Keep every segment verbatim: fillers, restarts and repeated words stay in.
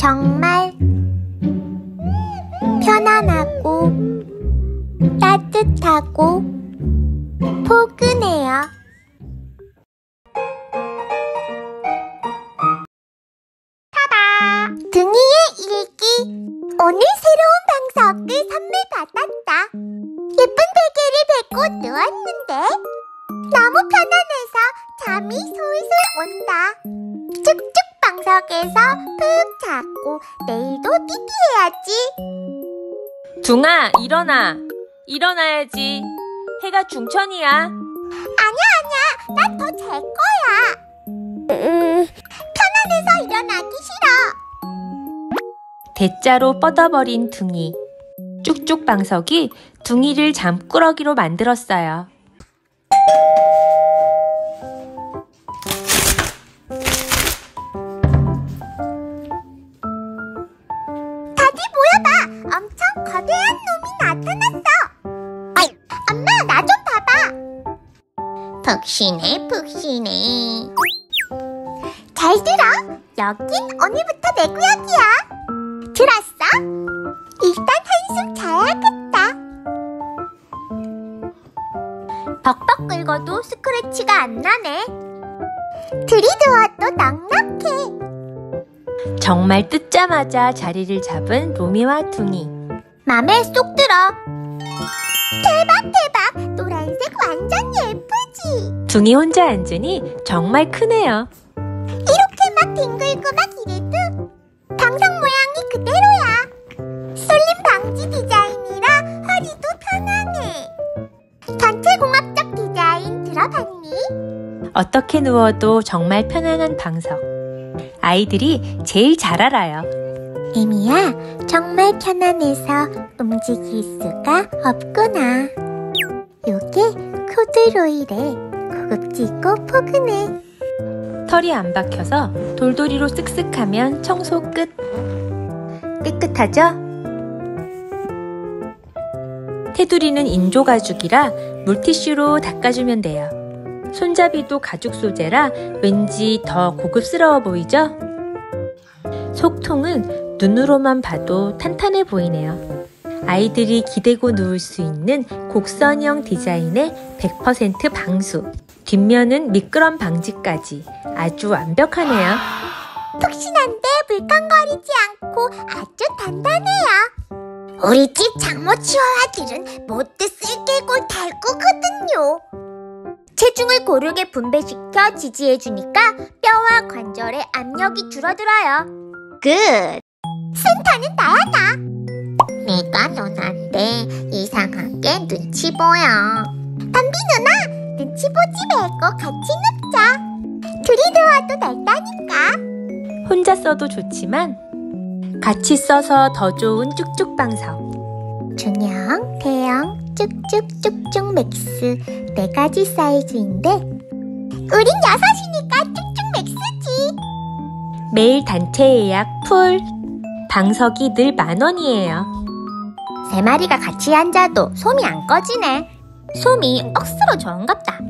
정말 편안하고 따뜻하고 포근해요. 타다! 둥이의 일기! 오늘 새로운 방석을 선물 받았다. 예쁜 베개를 베고 누웠는데 너무 편안해서 잠이 솔솔 온다. 쭉쭉 방석에서 푹 자고 내일도 띠띠해야지. 둥아, 일어나. 일어나야지. 해가 중천이야. 아냐 아냐, 난 더 잘 거야. 음... 편안해서 일어나기 싫어. 대자로 뻗어버린 둥이. 쭉쭉 방석이 둥이를 잠꾸러기로 만들었어요. 엄청 거대한 놈이 나타났어. 아이, 엄마 나 좀 봐봐. 푹신해 푹신해. 잘 들어. 여긴 오늘부터 내 구역이야. 들었어? 일단 한숨 자야겠다. 벅벅 긁어도 스크래치가 안 나네. 들이누워도 넉넉해. 정말 뜯자마자 자리를 잡은 로미와 둥이. 맘에 쏙 들어. 대박 대박, 노란색 완전 예쁘지. 둥이 혼자 앉으니 정말 크네요. 이렇게 막 뒹굴고 막 이래도 방석 모양이 그대로야. 쏠림 방지 디자인이라 허리도 편안해. 단체 공학적 디자인 들어봤니? 어떻게 누워도 정말 편안한 방석. 아이들이 제일 잘 알아요. 에미야, 정말 편안해서 움직일 수가 없구나. 요게 코듀로이래. 고급지고 포근해. 털이 안 박혀서 돌돌이로 쓱쓱하면 청소 끝. 깨끗하죠? 테두리는 인조 가죽이라 물티슈로 닦아주면 돼요. 손잡이도 가죽 소재라 왠지 더 고급스러워 보이죠? 속통은 눈으로만 봐도 탄탄해 보이네요. 아이들이 기대고 누울 수 있는 곡선형 디자인의 백 퍼센트 방수, 뒷면은 미끄럼 방지까지 아주 완벽하네요. 푹신한데 물컹거리지 않고 아주 단단해요. 우리 집 장모치와와 길은 모두 쓸개고 달구거든요. 체중을 고르게 분배시켜 지지해주니까 뼈와 관절의 압력이 줄어들어요. 굿! 센터는 나야 나! 내가 너한테 이상하게 눈치 보여. 밤비 누나! 눈치 보지 말고 같이 눕자. 둘이 누워도 넓다니까. 혼자 써도 좋지만 같이 써서 더 좋은 쭉쭉 방석. 준영, 태영, 쭉쭉쭉쭉 맥스 네 가지 사이즈인데 우린 여섯이니까 쭉쭉 맥스지. 매일 단체 예약 풀. 방석이 늘 만 원이에요. 세 마리가 같이 앉아도 솜이 안 꺼지네. 솜이 억수로 좋은갑다.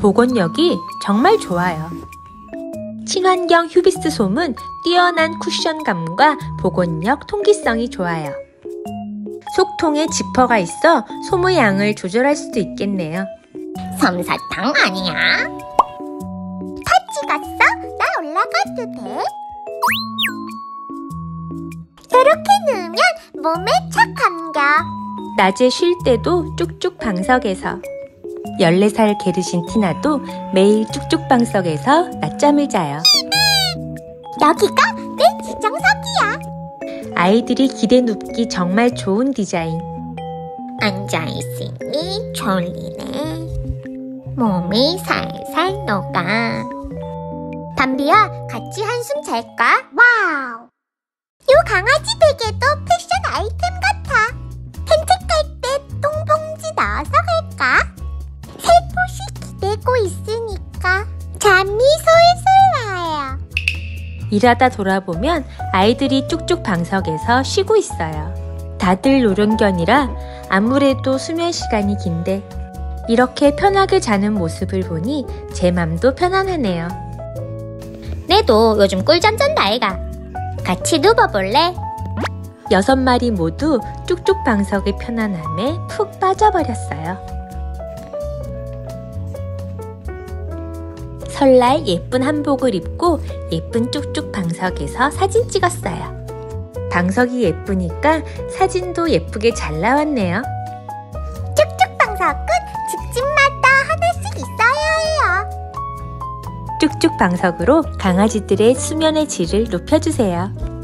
보건력이 정말 좋아요. 친환경 휴비스 솜은 뛰어난 쿠션감과 보건력, 통기성이 좋아요. 속통에 지퍼가 있어 솜의 양을 조절할 수도 있겠네요. 솜사탕 아니야? 다 찍었어? 나 올라가도 돼? 이렇게 누우면 몸에 착 감겨. 낮에 쉴 때도 쭉쭉 방석에서. 열네 살 게르신 티나도 매일 쭉쭉 방석에서 낮잠을 자요. 여기가 내 지정석이야. 아이들이 기대 눕기 정말 좋은 디자인. 앉아있으니 졸리네. 몸이 살살 녹아. 밤비야, 같이 한숨 잘까? 와우! 요 강아지 베개도 패션 아이템 같아. 산책 갈 때 똥봉지 넣어서 갈까? 살포시 기대고 있으니까 잠이 솔솔 와요. 일하다 돌아보면 아이들이 쭉쭉 방석에서 쉬고 있어요. 다들 노령견이라 아무래도 수면 시간이 긴데 이렇게 편하게 자는 모습을 보니 제 맘도 편안하네요. 내도 요즘 꿀잠 잔다 아이가. 같이 누워볼래? 여섯 마리 모두 쭉쭉방석의 편안함에 푹 빠져버렸어요. 설날 예쁜 한복을 입고 예쁜 쭉쭉방석에서 사진 찍었어요. 방석이 예쁘니까 사진도 예쁘게 잘 나왔네요. 쭉쭉방석은 집집마다 하나씩 있어야 해요. 쭉쭉방석으로 강아지들의 수면의 질을 높여주세요.